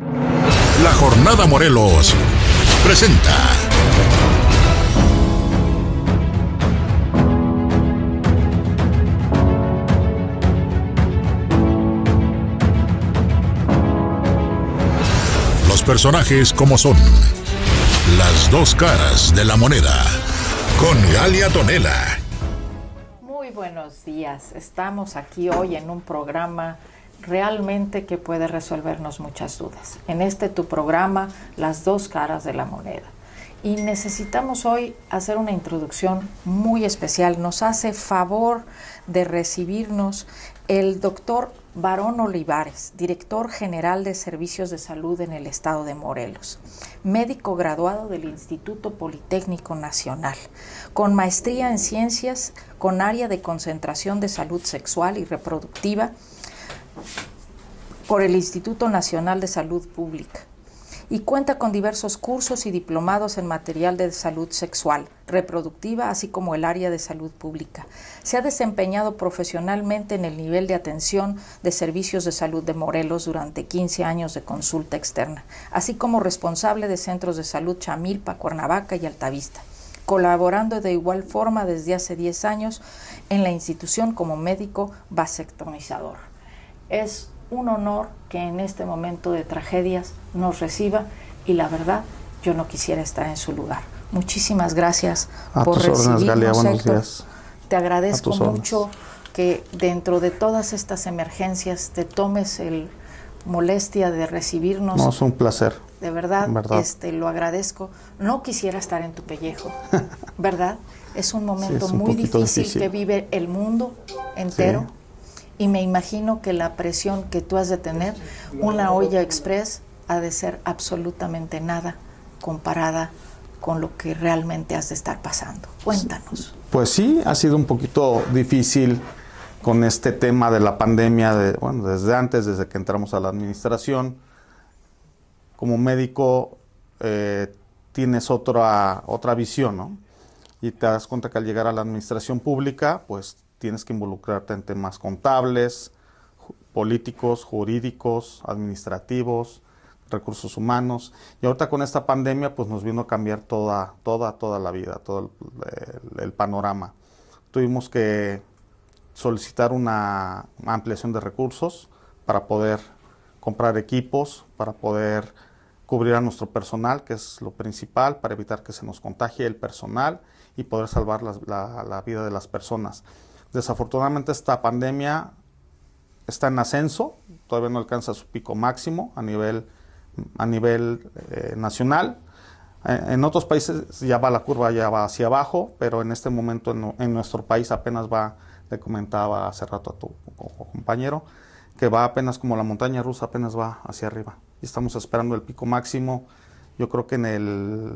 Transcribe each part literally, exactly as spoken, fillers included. La Jornada Morelos presenta. Los personajes como son. Las dos caras de la moneda. Con Galia Tonella. Muy buenos días. Estamos aquí hoy en un programa realmente que puede resolvernos muchas dudas. En este tu programa, Las dos caras de la moneda. Y necesitamos hoy hacer una introducción muy especial. Nos hace favor de recibirnos el doctor Barón Olivares, director general de Servicios de Salud en el Estado de Morelos, médico graduado del Instituto Politécnico Nacional, con maestría en ciencias, con área de concentración de salud sexual y reproductiva, por el Instituto Nacional de Salud Pública, y cuenta con diversos cursos y diplomados en material de salud sexual, reproductiva, así como el área de salud pública. Se ha desempeñado profesionalmente en el nivel de atención de Servicios de Salud de Morelos durante quince años de consulta externa, así como responsable de centros de salud Chamilpa, Cuernavaca y Altavista, colaborando de igual forma desde hace diez años en la institución como médico vasectomizador. Es un honor que en este momento de tragedias nos reciba y la verdad yo no quisiera estar en su lugar. Muchísimas gracias a por recibirnos, Galia, buenos días. Te agradezco mucho órdenes. Que dentro de todas estas emergencias te tomes el molestia de recibirnos. No, es un placer. De verdad, verdad. Este, lo agradezco. No quisiera estar en tu pellejo, ¿verdad? Es un momento sí, es un muy difícil, difícil que vive el mundo entero. Sí. Y me imagino que la presión que tú has de tener, una olla express, ha de ser absolutamente nada comparada con lo que realmente has de estar pasando. Cuéntanos. Pues sí, ha sido un poquito difícil con este tema de la pandemia, de, bueno, desde antes, desde que entramos a la administración. Como médico eh, tienes otra, otra visión, ¿no? Y te das cuenta que al llegar a la administración pública, pues tienes que involucrarte en temas contables, ju- políticos, jurídicos, administrativos, recursos humanos. Y ahorita con esta pandemia, pues nos vino a cambiar toda, toda, toda la vida, todo el, el, el panorama. Tuvimos que solicitar una ampliación de recursos para poder comprar equipos, para poder cubrir a nuestro personal, que es lo principal, para evitar que se nos contagie el personal y poder salvar la, la, la vida de las personas. Desafortunadamente esta pandemia está en ascenso, todavía no alcanza su pico máximo a nivel, a nivel eh, nacional. Eh, en otros países ya va la curva, ya va hacia abajo, pero en este momento en, en nuestro país apenas va, le comentaba hace rato a tu compañero, que va apenas como la montaña rusa, apenas va hacia arriba. Y estamos esperando el pico máximo, yo creo que en el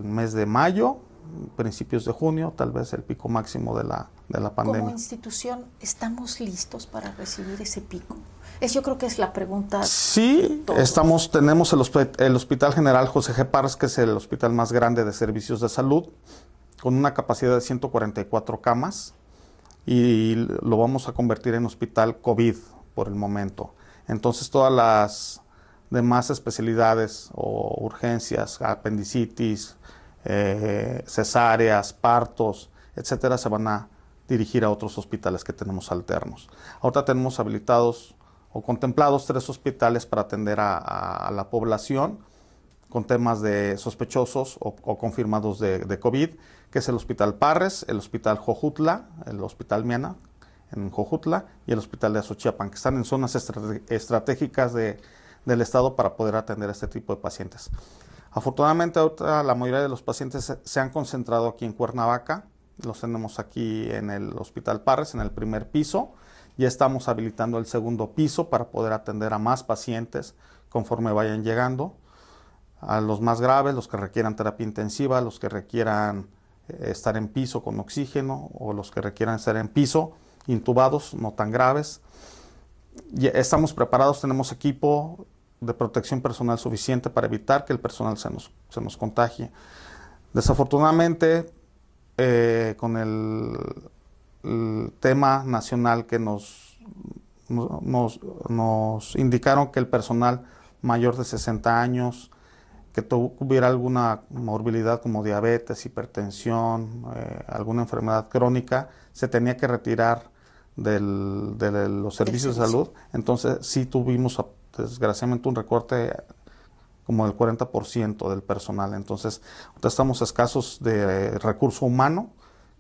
mes de mayo, principios de junio, tal vez el pico máximo de la, de la pandemia. Como institución, ¿estamos listos para recibir ese pico? Es, yo creo que es la pregunta. Sí, estamos, tenemos el, hosp- el Hospital General José G. Páez, que es el hospital más grande de servicios de salud, con una capacidad de ciento cuarenta y cuatro camas, y lo vamos a convertir en hospital COVID por el momento. Entonces, todas las demás especialidades o urgencias, apendicitis, Eh, cesáreas, partos, etcétera, se van a dirigir a otros hospitales que tenemos alternos. Ahorita tenemos habilitados o contemplados tres hospitales para atender a, a, a la población con temas de sospechosos o, o confirmados de, de COVID, que es el Hospital Parres, el Hospital Jojutla, el Hospital Miana en Jojutla y el Hospital de Azochiapan, que están en zonas estratégicas de, del Estado para poder atender a este tipo de pacientes. Afortunadamente, ahorita la mayoría de los pacientes se han concentrado aquí en Cuernavaca. Los tenemos aquí en el Hospital Parres, en el primer piso. Ya estamos habilitando el segundo piso para poder atender a más pacientes conforme vayan llegando. A los más graves, los que requieran terapia intensiva, los que requieran eh, estar en piso con oxígeno o los que requieran estar en piso, intubados, no tan graves. Ya estamos preparados, tenemos equipo de protección personal suficiente para evitar que el personal se nos, se nos contagie. Desafortunadamente, eh, con el, el tema nacional que nos, nos, nos indicaron que el personal mayor de sesenta años, que tuviera alguna morbilidad como diabetes, hipertensión, eh, alguna enfermedad crónica, se tenía que retirar del, de los servicios de salud. Entonces sí tuvimos desgraciadamente un recorte como del cuarenta por ciento del personal. Entonces estamos escasos de recurso humano,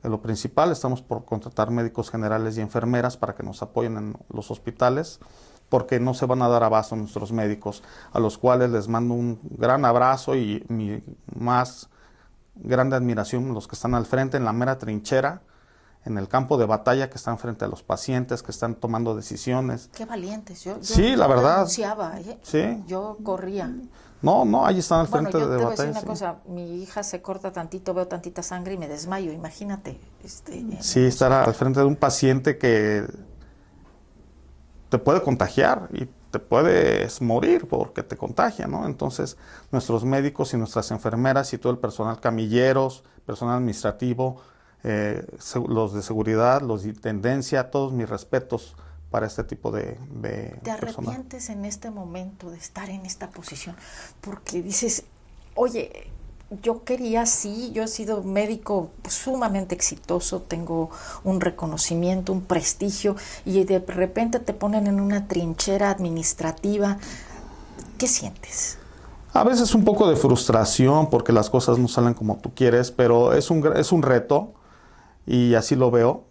en lo principal. Estamos por contratar médicos generales y enfermeras para que nos apoyen en los hospitales, porque no se van a dar abasto a nuestros médicos, a los cuales les mando un gran abrazo y mi más grande admiración, los que están al frente, en la mera trinchera, en el campo de batalla, que están frente a los pacientes, que están tomando decisiones. Qué valientes. Yo, yo sí, la verdad. Renunciaba, ¿eh? Sí. Yo corría. No, no, ahí están al frente bueno, yo de te batalla. Voy a decir una sí. cosa, mi hija se corta tantito, veo tantita sangre y me desmayo, imagínate. Este, sí, estar al frente de un paciente que te puede contagiar y te puedes morir porque te contagia, ¿no? Entonces, nuestros médicos y nuestras enfermeras y todo el personal, camilleros, personal administrativo, eh, los de seguridad, los de intendencia, todos mis respetos para este tipo de, de ¿Te personal. Arrepientes en este momento de estar en esta posición? Porque dices, oye, yo quería, sí, yo he sido médico sumamente exitoso, tengo un reconocimiento, un prestigio, y de repente te ponen en una trinchera administrativa. ¿Qué sientes? A veces un poco de frustración porque las cosas no salen como tú quieres, pero es un, es un reto y así lo veo.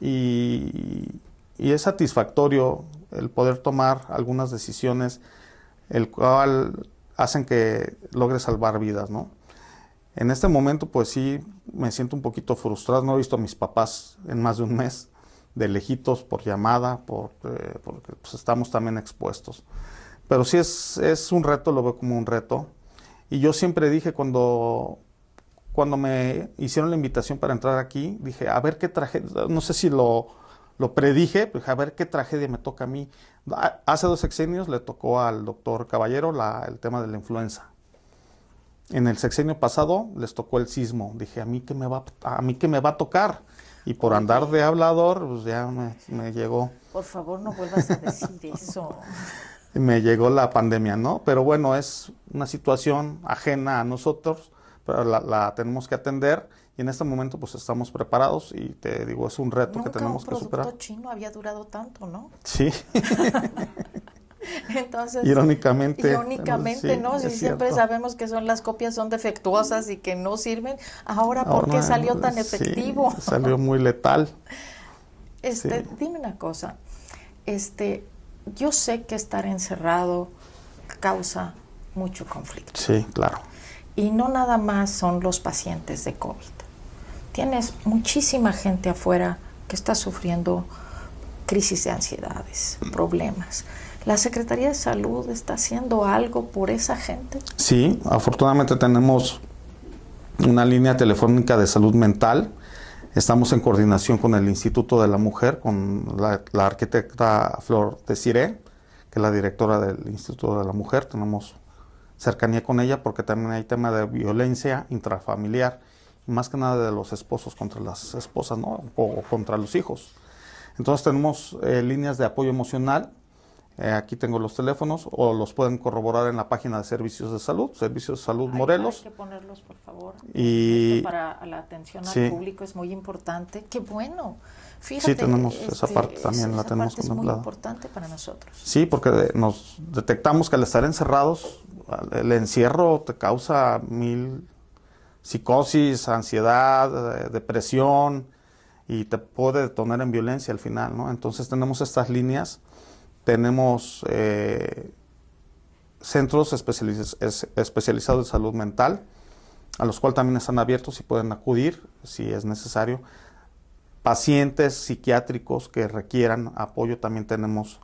Y, y es satisfactorio el poder tomar algunas decisiones, el cual hacen que logres salvar vidas, ¿no? En este momento, pues sí, me siento un poquito frustrado. No he visto a mis papás en más de un mes, de lejitos, por llamada, por, eh, porque pues, estamos también expuestos. Pero sí es, es un reto, lo veo como un reto. Y yo siempre dije, cuando, cuando me hicieron la invitación para entrar aquí, dije, a ver qué tragedia, no sé si lo, lo predije, pero dije, a ver qué tragedia me toca a mí. Hace dos sexenios le tocó al doctor Caballero la, el tema de la influenza. En el sexenio pasado les tocó el sismo. Dije, ¿a mí qué me va a, a, mí qué me va a tocar? Y por andar de hablador, pues ya me, me llegó. Por favor, no vuelvas a decir eso. Me llegó la pandemia, ¿no? Pero bueno, es una situación ajena a nosotros, pero la, la tenemos que atender. Y en este momento, pues, estamos preparados y te digo, es un reto que tenemos que superar. Nunca un producto chino había durado tanto, ¿no? Sí. Entonces, irónicamente, irónicamente sí, no, si siempre cierto. Sabemos que son las copias son defectuosas y que no sirven. Ahora, ¿por qué salió tan efectivo? Sí, salió muy letal. Este, sí. Dime una cosa, este, yo sé que estar encerrado causa mucho conflicto. Sí, claro. Y no nada más son los pacientes de COVID. Tienes muchísima gente afuera que está sufriendo crisis de ansiedades, problemas. ¿La Secretaría de Salud está haciendo algo por esa gente? Sí, afortunadamente tenemos una línea telefónica de salud mental. Estamos en coordinación con el Instituto de la Mujer, con la, la arquitecta Flor Desiré, que es la directora del Instituto de la Mujer. Tenemos cercanía con ella porque también hay tema de violencia intrafamiliar, más que nada de los esposos contra las esposas, ¿no? o, o contra los hijos. Entonces tenemos eh, líneas de apoyo emocional. Eh, aquí tengo los teléfonos o los pueden corroborar en la página de Servicios de Salud, Servicios de Salud Morelos. Hay que ponerlos, por favor. Y esto para la atención al sí. público es muy importante. ¡Qué bueno! Fíjate, sí, tenemos este, esa parte también, esa, la esa tenemos parte contemplada. Es muy importante para nosotros. Sí, porque nos detectamos que al estar encerrados, el encierro te causa mil psicosis, ansiedad, depresión y te puede detonar en violencia al final, ¿no? Entonces tenemos estas líneas. Tenemos eh, centros especializ es especializados de salud mental, a los cuales también están abiertos y pueden acudir si es necesario. Pacientes psiquiátricos que requieran apoyo, también tenemos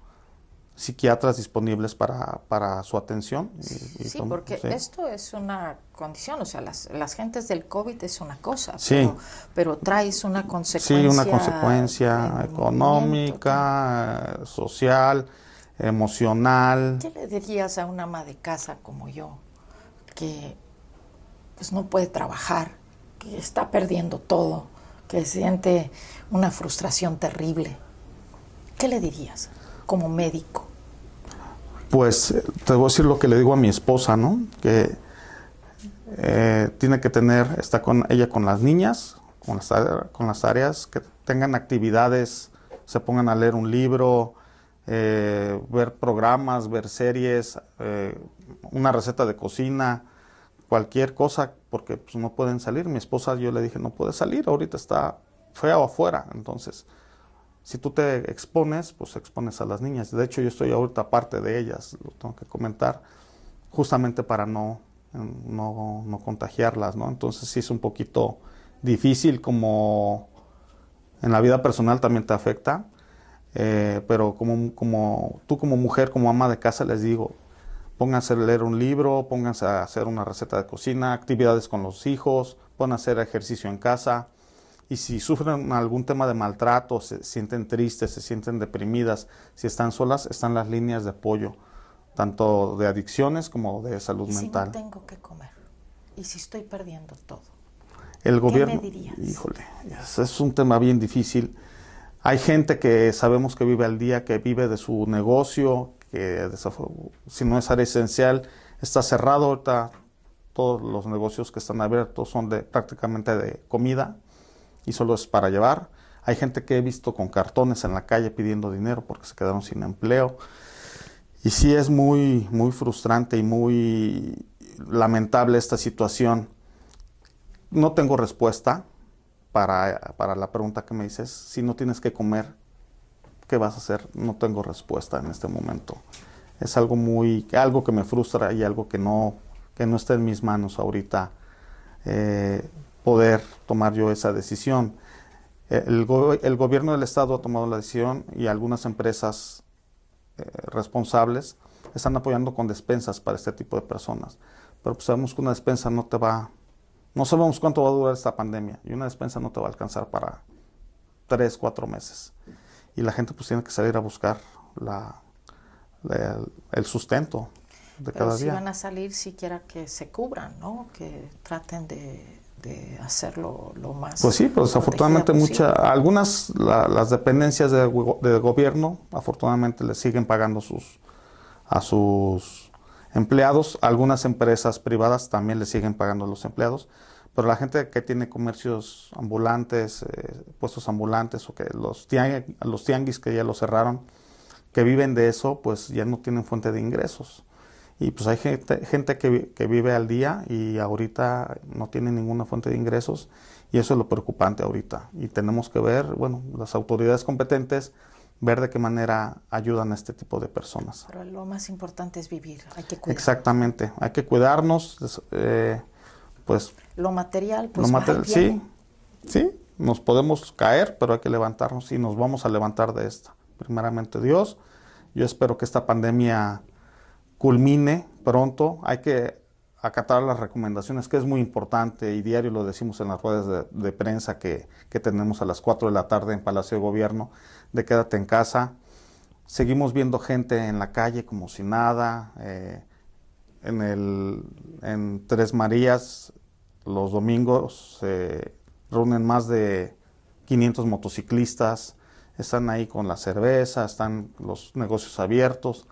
psiquiatras disponibles para, para su atención. Y, y sí, porque sí. esto es una condición, o sea, las, las gentes del COVID es una cosa, sí. pero, pero traes una consecuencia. Sí, una consecuencia económica, ¿no? Social, emocional. ¿Qué le dirías a una ama de casa como yo, que pues no puede trabajar, que está perdiendo todo, que siente una frustración terrible? ¿Qué le dirías como médico? pues te voy a decir lo que le digo a mi esposa, ¿no? Que eh, tiene que tener, está con ella con las niñas, con las, con las áreas, que tengan actividades, se pongan a leer un libro, eh, ver programas, ver series, eh, una receta de cocina, cualquier cosa, porque pues, no pueden salir. Mi esposa, yo le dije, no puede salir, ahorita está fea o afuera, entonces... Si tú te expones, pues expones a las niñas. De hecho, yo estoy ahorita aparte de ellas, lo tengo que comentar, justamente para no, no, no contagiarlas, ¿no? Entonces sí es un poquito difícil, como en la vida personal también te afecta, eh, pero como, como tú como mujer, como ama de casa, les digo, pónganse a leer un libro, pónganse a hacer una receta de cocina, actividades con los hijos, pueden hacer ejercicio en casa. Y si sufren algún tema de maltrato, se sienten tristes, se sienten deprimidas, si están solas, están las líneas de apoyo, tanto de adicciones como de salud ¿Y mental. ¿Y si no tengo que comer? ¿Y si estoy perdiendo todo? El gobierno, ¿qué me dirías? Híjole, es, es un tema bien difícil. Hay gente que sabemos que vive al día, que vive de su negocio, que si no es área esencial, está cerrado. Ahorita todos los negocios que están abiertos son de, prácticamente de comida. Y solo es para llevar. Hay gente que he visto con cartones en la calle pidiendo dinero porque se quedaron sin empleo. Y sí es muy, muy frustrante y muy lamentable esta situación. No tengo respuesta para, para la pregunta que me dices. Si no tienes que comer, ¿qué vas a hacer? No tengo respuesta en este momento. Es algo, muy, algo que me frustra y algo que no, que no está en mis manos ahorita. Eh, poder tomar yo esa decisión. El, go el gobierno del estado ha tomado la decisión y algunas empresas eh, responsables están apoyando con despensas para este tipo de personas. Pero pues sabemos que una despensa no te va... No sabemos cuánto va a durar esta pandemia y una despensa no te va a alcanzar para tres, cuatro meses. Y la gente pues tiene que salir a buscar la, la, el sustento de cada día. Pero si van a salir, siquiera que se cubran, ¿no? Que traten de... de hacerlo lo más... Pues sí, pero desafortunadamente muchas, algunas, la, las dependencias del de gobierno, afortunadamente le siguen pagando sus, a sus empleados, algunas empresas privadas también le siguen pagando a los empleados, pero la gente que tiene comercios ambulantes, eh, puestos ambulantes, o que los, tiang, los tianguis que ya los cerraron, que viven de eso, pues ya no tienen fuente de ingresos. Y pues hay gente, gente que, que vive al día y ahorita no tiene ninguna fuente de ingresos y eso es lo preocupante ahorita. Y tenemos que ver, bueno, las autoridades competentes, ver de qué manera ayudan a este tipo de personas. Pero lo más importante es vivir, hay que cuidarnos. Exactamente, hay que cuidarnos, eh, pues... Lo material, pues... Lo material, sí, sí, nos podemos caer, pero hay que levantarnos y nos vamos a levantar de esta. Primeramente Dios, yo espero que esta pandemia... culmine pronto, hay que acatar las recomendaciones, que es muy importante y diario lo decimos en las ruedas de, de prensa que, que tenemos a las cuatro de la tarde en Palacio de Gobierno, de quédate en casa. Seguimos viendo gente en la calle como si nada, eh, en, el, en Tres Marías los domingos se eh, reúnen más de quinientos motociclistas, están ahí con la cerveza, están los negocios abiertos.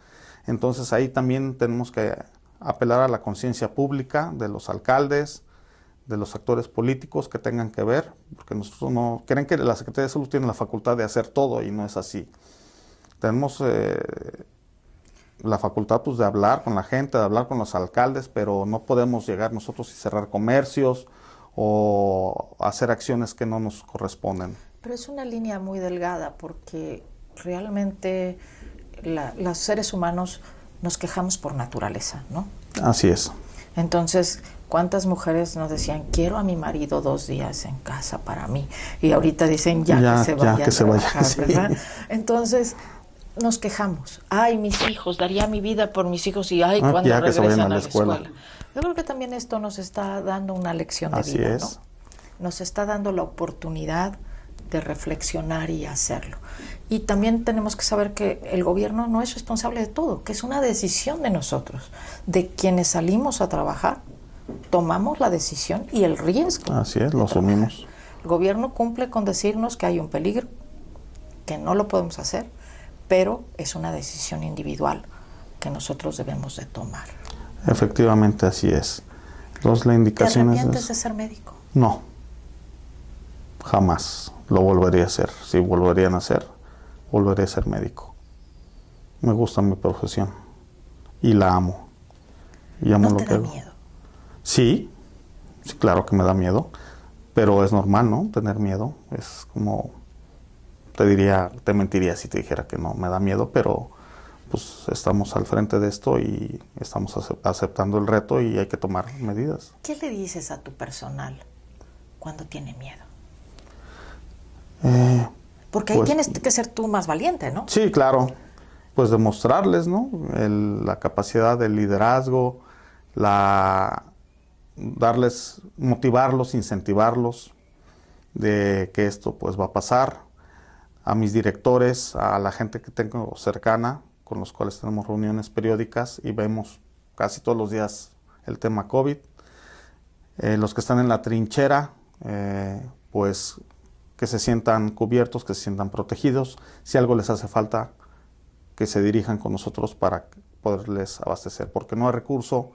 Entonces ahí también tenemos que apelar a la conciencia pública de los alcaldes, de los actores políticos que tengan que ver, porque nosotros no creen que la Secretaría de Salud tiene la facultad de hacer todo y no es así. Tenemos eh, la facultad pues, de hablar con la gente, de hablar con los alcaldes, pero no podemos llegar nosotros y cerrar comercios o hacer acciones que no nos corresponden. Pero es una línea muy delgada porque realmente... La, los seres humanos nos quejamos por naturaleza, ¿no? Así es. Entonces, ¿cuántas mujeres nos decían, quiero a mi marido dos días en casa para mí? Y ahorita dicen, ya, ya que se vaya, ya que se vaya, sí. ¿Verdad? Entonces, nos quejamos. Ay, mis hijos, daría mi vida por mis hijos y ay, ah, cuando regresan que se vayan a, la a la escuela. Yo creo que también esto nos está dando una lección de Así vida, es. ¿no? Nos está dando la oportunidad de reflexionar y hacerlo. Y también tenemos que saber que el gobierno no es responsable de todo, que es una decisión de nosotros, de quienes salimos a trabajar, tomamos la decisión y el riesgo. Así es, lo asumimos. El gobierno cumple con decirnos que hay un peligro, que no lo podemos hacer, pero es una decisión individual. que nosotros debemos de tomar. Efectivamente, así es. Entonces, la indicación es... ¿Te arrepientes de ser médico? No, jamás lo volvería a hacer. Si volverían a hacer, volvería a ser médico. Me gusta mi profesión y la amo. Y amo lo que hago. ¿No te da miedo? Sí, sí, claro que me da miedo, pero es normal, ¿no? Tener miedo es como... Te diría, te mentiría si te dijera que no me da miedo, pero pues estamos al frente de esto y estamos aceptando el reto y hay que tomar medidas. ¿Qué le dices a tu personal cuando tiene miedo? Eh, Porque ahí pues, tienes que ser tú más valiente, ¿no? Sí, claro. Pues demostrarles, ¿no? El, la capacidad del liderazgo, la darles, motivarlos, incentivarlos de que esto pues va a pasar. A mis directores, a la gente que tengo cercana, con los cuales tenemos reuniones periódicas y vemos casi todos los días el tema COVID. Eh, los que están en la trinchera, eh, pues que se sientan cubiertos, que se sientan protegidos. Si algo les hace falta, que se dirijan con nosotros para poderles abastecer, porque no hay recurso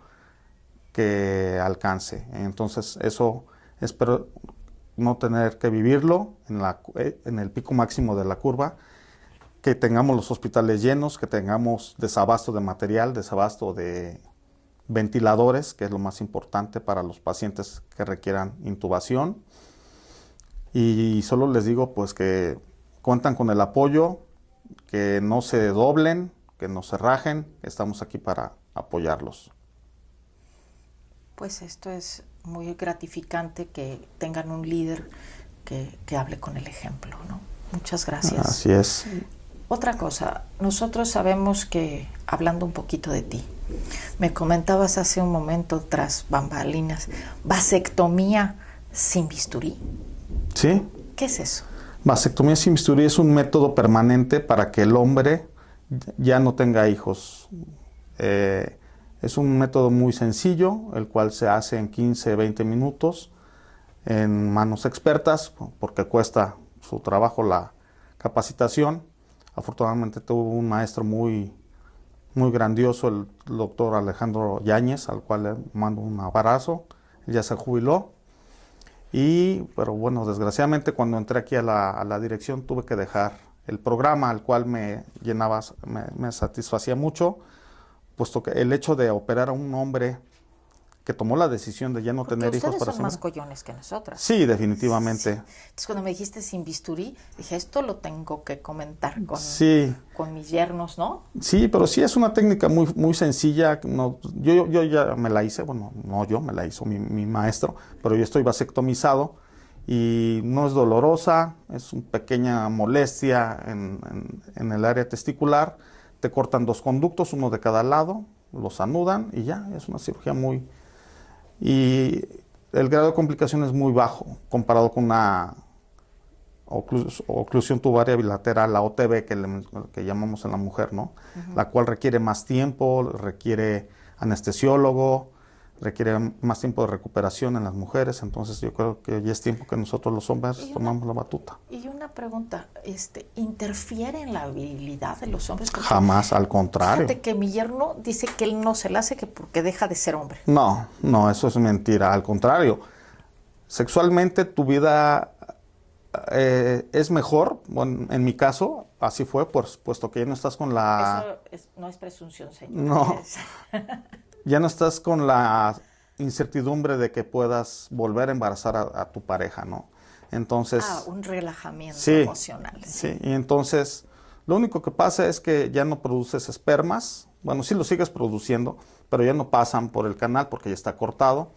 que alcance. Entonces, eso espero... no tener que vivirlo en, la, en el pico máximo de la curva, que tengamos los hospitales llenos, que tengamos desabasto de material, desabasto de ventiladores, que es lo más importante para los pacientes que requieran intubación. Y solo les digo pues que cuentan con el apoyo, que no se doblen, que no se rajen, estamos aquí para apoyarlos. Pues esto es muy gratificante que tengan un líder que, que hable con el ejemplo, ¿no? Muchas gracias. Así es. Otra cosa, nosotros sabemos que, hablando un poquito de ti, me comentabas hace un momento tras bambalinas, vasectomía sin bisturí. ¿Sí? ¿Qué es eso? Vasectomía sin bisturí es un método permanente para que el hombre ya no tenga hijos. Eh, Es un método muy sencillo, el cual se hace en quince, veinte minutos en manos expertas, porque cuesta su trabajo la capacitación. Afortunadamente tuvo un maestro muy, muy grandioso, el doctor Alejandro Yáñez, al cual le mando un abrazo. Él ya se jubiló. Y, pero bueno, desgraciadamente cuando entré aquí a la, a la dirección tuve que dejar el programa, al cual me llenaba, me, me satisfacía mucho, puesto que el hecho de operar a un hombre que tomó la decisión de ya no Porque tener hijos para siempre. Ustedes son más coyones que nosotras. Sí, definitivamente. Sí. Entonces, cuando me dijiste sin bisturí, dije, esto lo tengo que comentar con, sí. con mis yernos, ¿no? Sí, pero sí es una técnica muy, muy sencilla. No, yo, yo ya me la hice, bueno, no yo, me la hizo mi, mi maestro, pero yo estoy vasectomizado y no es dolorosa, es una pequeña molestia en, en, en el área testicular. Te cortan dos conductos, uno de cada lado, los anudan y ya, es una cirugía muy... Y el grado de complicación es muy bajo, comparado con una oclus oclusión tubaria bilateral, la O T B, que, le, que llamamos en la mujer, ¿no? Uh-huh. La cual requiere más tiempo, requiere anestesiólogo, requiere más tiempo de recuperación en las mujeres, entonces yo creo que ya es tiempo que nosotros los hombres una, tomamos la batuta. Y una pregunta, este, ¿interfiere en la habilidad de los hombres? Porque jamás, al contrario. Fíjate que mi yerno dice que él no se la hace que porque deja de ser hombre. No, no, eso es mentira, al contrario. Sexualmente tu vida eh, es mejor, bueno, en mi caso... Así fue, pues, puesto que ya no estás con la... Eso es, no es presunción, señor. No, ya no estás con la incertidumbre de que puedas volver a embarazar a, a tu pareja, ¿no? Entonces... Ah, un relajamiento sí, emocional. Sí. sí, y entonces lo único que pasa es que ya no produces espermas. Bueno, sí lo sigues produciendo, pero ya no pasan por el canal porque ya está cortado.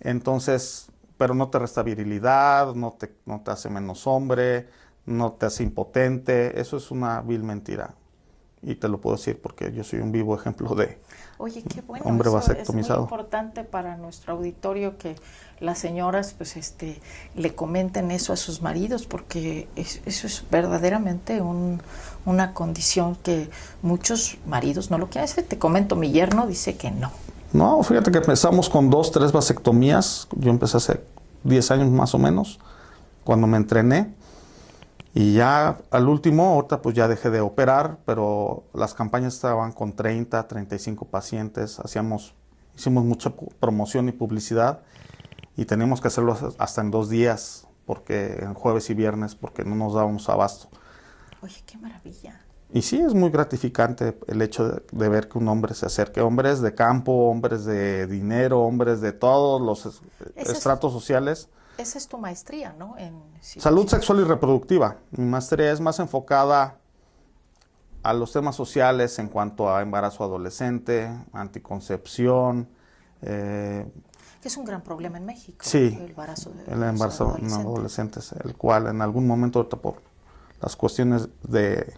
Entonces, pero no te resta virilidad, no te, no te hace menos hombre... No te hace impotente, eso es una vil mentira. Y te lo puedo decir porque yo soy un vivo ejemplo de Oye, qué bueno, hombre vasectomizado. Es muy importante para nuestro auditorio que las señoras pues, este, le comenten eso a sus maridos, porque es, eso es verdaderamente un, una condición que muchos maridos no lo quieren hacer. Te comento, mi yerno dice que no. No, fíjate que empezamos con dos, tres vasectomías. Yo empecé hace diez años más o menos, cuando me entrené. Y ya al último, ahorita pues ya dejé de operar, pero las campañas estaban con treinta, treinta y cinco pacientes. Hacíamos, hicimos mucha promoción y publicidad y teníamos que hacerlo hasta en dos días, porque en jueves y viernes, porque no nos dábamos abasto. Oye, qué maravilla. Y sí, es muy gratificante el hecho de, de ver que un hombre se acerque. Hombres de campo, hombres de dinero, hombres de todos los es, estratos es, sociales. Esa es tu maestría, ¿no? En salud sexual y reproductiva. Mi maestría es más enfocada a los temas sociales en cuanto a embarazo adolescente, anticoncepción. Eh, es un gran problema en México. Sí, el embarazo, el embarazo adolescente. en adolescentes, el cual en algún momento, por las cuestiones de...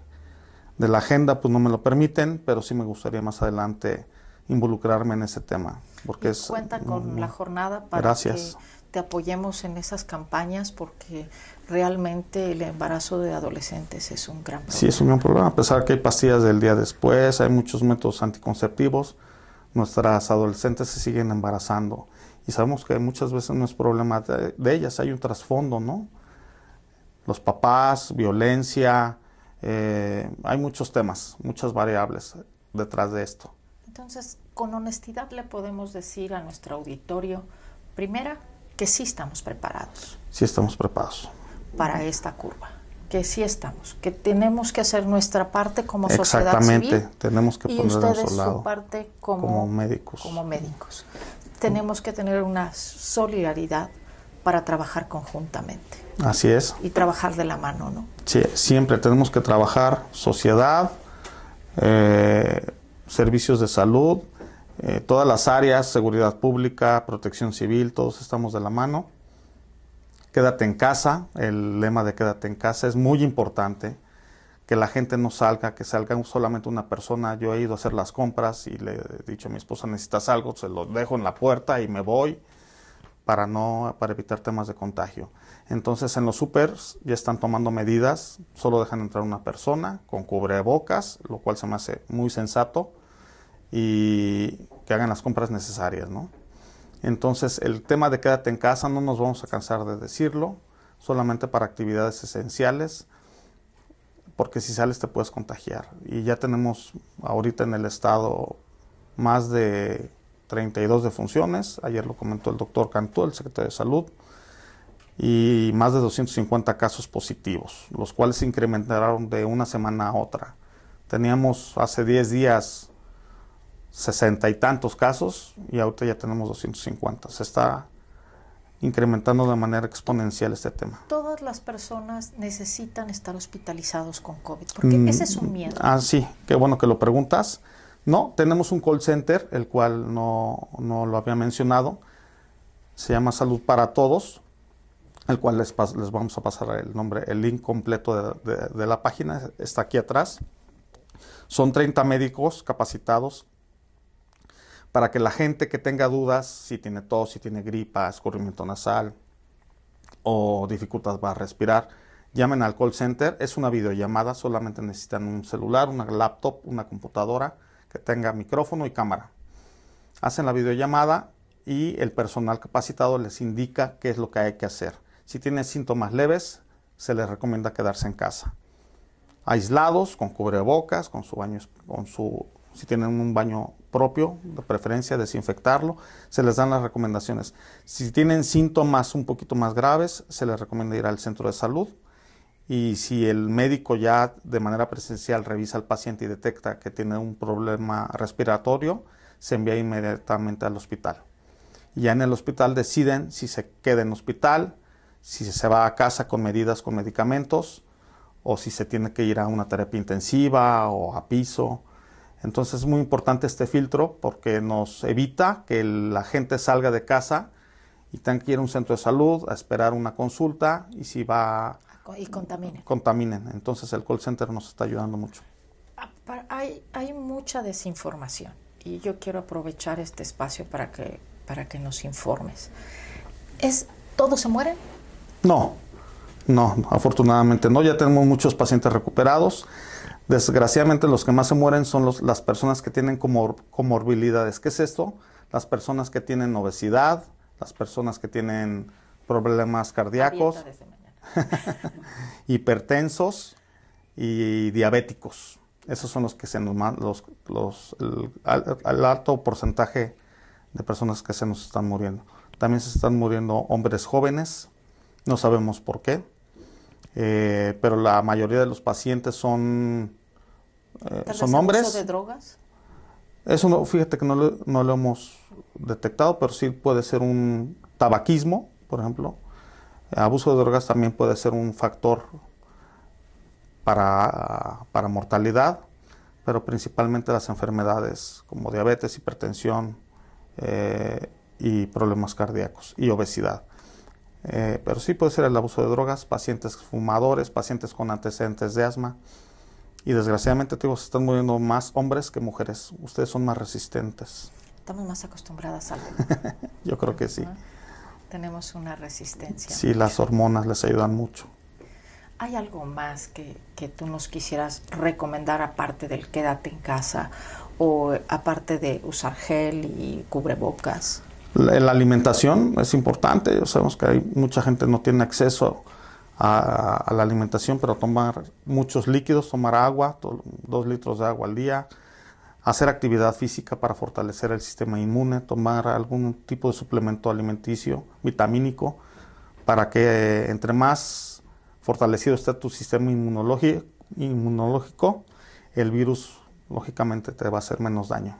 de la agenda, pues no me lo permiten, pero sí me gustaría más adelante involucrarme en ese tema. Porque es, cuenta con mm, la jornada para gracias. que te apoyemos en esas campañas, porque realmente el embarazo de adolescentes es un gran problema. Sí, es un gran problema, a pesar que hay pastillas del día después, hay muchos métodos anticonceptivos, nuestras adolescentes se siguen embarazando. Y sabemos que muchas veces no es problema de, de ellas, hay un trasfondo, ¿no? Los papás, violencia... Eh, hay muchos temas, muchas variables detrás de esto. Entonces, con honestidad le podemos decir a nuestro auditorio, primera, que sí estamos preparados. Sí estamos preparados. Para esta curva, que sí estamos, que tenemos que hacer nuestra parte como sociedad civil. Exactamente, tenemos que poner de nuestro lado. Y ustedes su parte como, como médicos. Como médicos. Tenemos que tener una solidaridad para trabajar conjuntamente. Así es. Y trabajar de la mano, ¿no? Sí, siempre tenemos que trabajar sociedad, eh, servicios de salud, eh, todas las áreas, seguridad pública, protección civil, todos estamos de la mano. Quédate en casa, el lema de quédate en casa es muy importante, que la gente no salga, que salga solamente una persona. Yo he ido a hacer las compras y le he dicho a mi esposa, necesitas algo, se lo dejo en la puerta y me voy. Para, no, para evitar temas de contagio. Entonces, en los supers ya están tomando medidas, solo dejan entrar una persona con cubrebocas, lo cual se me hace muy sensato, y que hagan las compras necesarias, ¿no? Entonces, el tema de quédate en casa no nos vamos a cansar de decirlo, solamente para actividades esenciales, porque si sales te puedes contagiar. Y ya tenemos ahorita en el estado más de treinta y dos defunciones, ayer lo comentó el doctor Cantú, el secretario de Salud, y más de doscientos cincuenta casos positivos, los cuales se incrementaron de una semana a otra. Teníamos hace diez días sesenta y tantos casos y ahorita ya tenemos doscientos cincuenta. Se está incrementando de manera exponencial este tema. Todas las personas necesitan estar hospitalizados con COVID, porque mm, ese es un miedo. Ah, sí, qué bueno que lo preguntas. No, tenemos un call center, el cual no, no lo había mencionado, se llama Salud para Todos, el cual les, les vamos a pasar el nombre, el link completo de, de, de la página, está aquí atrás. Son treinta médicos capacitados para que la gente que tenga dudas, si tiene tos, si tiene gripa, escurrimiento nasal o dificultad para respirar, llamen al call center, es una videollamada, solamente necesitan un celular, una laptop, una computadora, que tenga micrófono y cámara. Hacen la videollamada y el personal capacitado les indica qué es lo que hay que hacer. Si tienen síntomas leves, se les recomienda quedarse en casa. Aislados, con cubrebocas, con su baño, con su, si tienen un baño propio, de preferencia desinfectarlo, se les dan las recomendaciones. Si tienen síntomas un poquito más graves, se les recomienda ir al centro de salud. Y si el médico ya de manera presencial revisa al paciente y detecta que tiene un problema respiratorio, se envía inmediatamente al hospital. Y ya en el hospital deciden si se queda en hospital, si se va a casa con medidas, con medicamentos, o si se tiene que ir a una terapia intensiva o a piso. Entonces es muy importante este filtro porque nos evita que la gente salga de casa y tenga que ir a un centro de salud a esperar una consulta y si va... Y contaminen. Contaminen. Entonces el call center nos está ayudando mucho. Hay, hay mucha desinformación y yo quiero aprovechar este espacio para que, para que nos informes. ¿Es, ¿Todos se mueren? No, no, afortunadamente no. Ya tenemos muchos pacientes recuperados. Desgraciadamente los que más se mueren son los, las personas que tienen comor, comorbilidades. ¿Qué es esto? Las personas que tienen obesidad, las personas que tienen problemas cardíacos. hipertensos y diabéticos. Esos son los que se nos los, los el, el alto porcentaje de personas que se nos están muriendo. También se están muriendo hombres jóvenes, no sabemos por qué, eh, pero la mayoría de los pacientes son, eh, son hombres. ¿Abuso de drogas? Eso no, fíjate que no lo, no lo hemos detectado, pero sí puede ser un tabaquismo, por ejemplo. Abuso de drogas también puede ser un factor para, para mortalidad, pero principalmente las enfermedades como diabetes, hipertensión eh, y problemas cardíacos y obesidad. Eh, pero sí puede ser el abuso de drogas, pacientes fumadores, pacientes con antecedentes de asma. Y desgraciadamente, te digo, se están muriendo más hombres que mujeres. Ustedes son más resistentes. Estamos más acostumbradas al dolor. Yo creo que sí. Tenemos una resistencia. Sí, mucho. Las hormonas les ayudan mucho. ¿Hay algo más que, que tú nos quisieras recomendar aparte del quédate en casa o aparte de usar gel y cubrebocas? La, la alimentación es importante. Sabemos que hay mucha gente no tiene acceso A, a la alimentación, pero tomar muchos líquidos, tomar agua, to, dos litros de agua al día, hacer actividad física para fortalecer el sistema inmune, tomar algún tipo de suplemento alimenticio, vitamínico, para que entre más fortalecido esté tu sistema inmunológico, el virus lógicamente te va a hacer menos daño.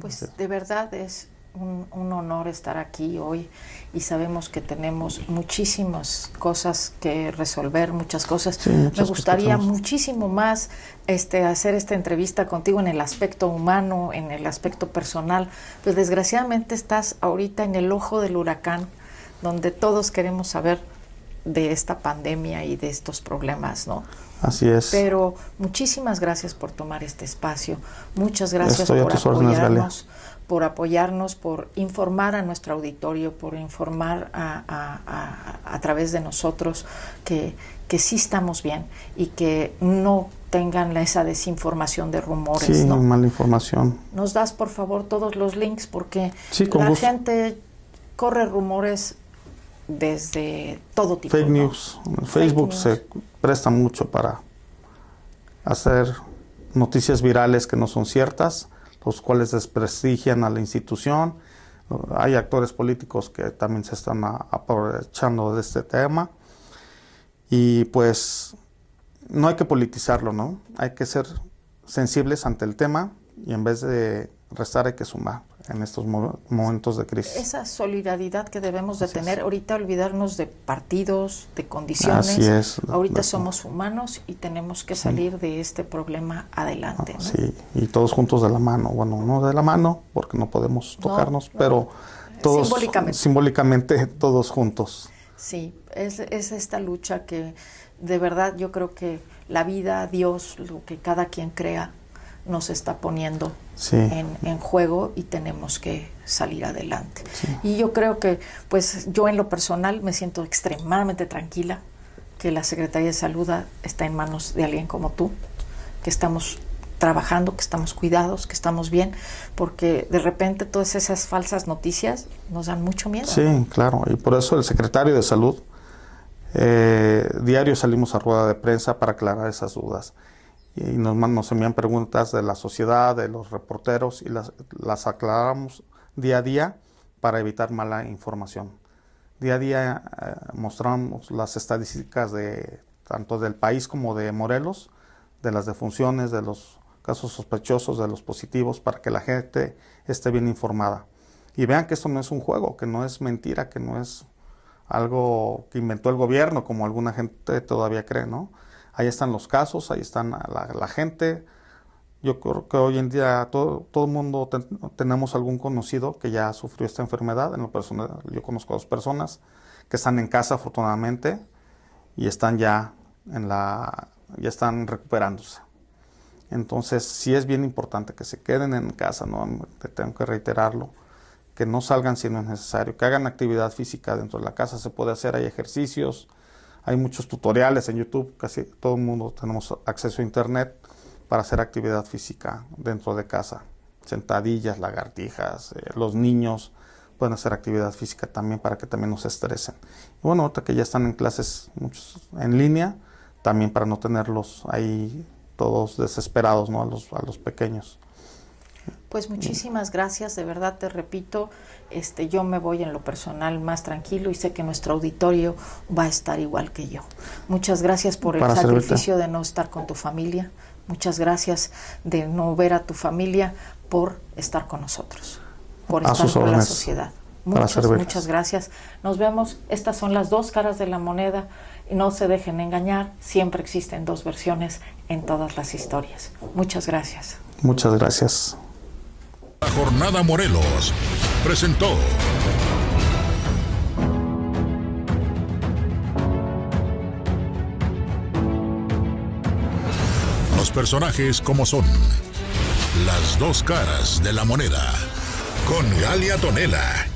Pues Entonces, de verdad es Un, un honor estar aquí hoy, y sabemos que tenemos muchísimas cosas que resolver, muchas cosas. Sí, muchas Me gustaría muchísimo más este, hacer esta entrevista contigo en el aspecto humano, en el aspecto personal. Pues desgraciadamente estás ahorita en el ojo del huracán, donde todos queremos saber de esta pandemia y de estos problemas, ¿no? Así es. Pero muchísimas gracias por tomar este espacio. Muchas gracias Estoy por apoyarnos. por apoyarnos, por informar a nuestro auditorio, por informar a, a, a, a través de nosotros que, que sí estamos bien y que no tengan esa desinformación de rumores. Sí, ¿no? Mala información. Nos das, por favor, todos los links, porque sí, la gusto. gente corre rumores desde todo tipo. Fake ¿no? news. En Facebook news. se presta mucho para hacer noticias virales que no son ciertas, los cuales desprestigian a la institución. Hay actores políticos que también se están aprovechando de este tema. Y pues no hay que politizarlo, ¿no? Hay que ser sensibles ante el tema y en vez de restar hay que sumar en estos mo momentos de crisis. Esa solidaridad que debemos de Así tener, es. ahorita olvidarnos de partidos, de condiciones. Así es. Ahorita Así. somos humanos y tenemos que salir sí. de este problema adelante. Ah, ¿no? Sí, y todos juntos de la mano. Bueno, no de la mano, porque no podemos tocarnos, no, no, pero todos simbólicamente. simbólicamente todos juntos. Sí, es, es esta lucha que de verdad yo creo que la vida, Dios, lo que cada quien crea, nos está poniendo sí. en, en juego y tenemos que salir adelante. Sí. Y yo creo que, pues, yo en lo personal me siento extremadamente tranquila que la Secretaría de Salud está en manos de alguien como tú, que estamos trabajando, que estamos cuidados, que estamos bien, porque de repente todas esas falsas noticias nos dan mucho miedo. Sí, ¿no? Claro, y por eso el secretario de Salud, eh, diario salimos a rueda de prensa para aclarar esas dudas. Y nos, nos envían preguntas de la sociedad, de los reporteros, y las, las aclaramos día a día para evitar mala información. Día a día eh, mostramos las estadísticas de tanto del país como de Morelos, de las defunciones, de los casos sospechosos, de los positivos, para que la gente esté bien informada. Y vean que esto no es un juego, que no es mentira, que no es algo que inventó el gobierno, como alguna gente todavía cree, ¿no? Ahí están los casos, ahí están la, la gente. Yo creo que hoy en día todo el mundo ten, tenemos algún conocido que ya sufrió esta enfermedad. En lo personal, yo conozco a dos personas que están en casa afortunadamente y están ya en la, ya están recuperándose. Entonces sí es bien importante que se queden en casa, ¿no? Tengo que reiterarlo, que no salgan si no es necesario, que hagan actividad física dentro de la casa, se puede hacer, hay ejercicios. Hay muchos tutoriales en YouTube, casi todo el mundo tenemos acceso a internet para hacer actividad física dentro de casa. Sentadillas, lagartijas, eh, los niños, pueden hacer actividad física también para que también no se estresen. Y bueno, ahorita que ya están en clases muchos en línea, también para no tenerlos ahí todos desesperados, ¿no? a, los, a los pequeños. Pues muchísimas gracias, de verdad te repito, este, yo me voy en lo personal más tranquilo y sé que nuestro auditorio va a estar igual que yo. Muchas gracias por el sacrificio de no estar con tu familia, muchas gracias de no ver a tu familia, por estar con nosotros, por estar con la sociedad. Muchas, muchas gracias. Nos vemos. Estas son las dos caras de la moneda. No se dejen engañar, siempre existen dos versiones en todas las historias. Muchas gracias. Muchas gracias. La Jornada Morelos presentó. Los personajes como son. Las dos caras de la moneda. Con Galia Tonella.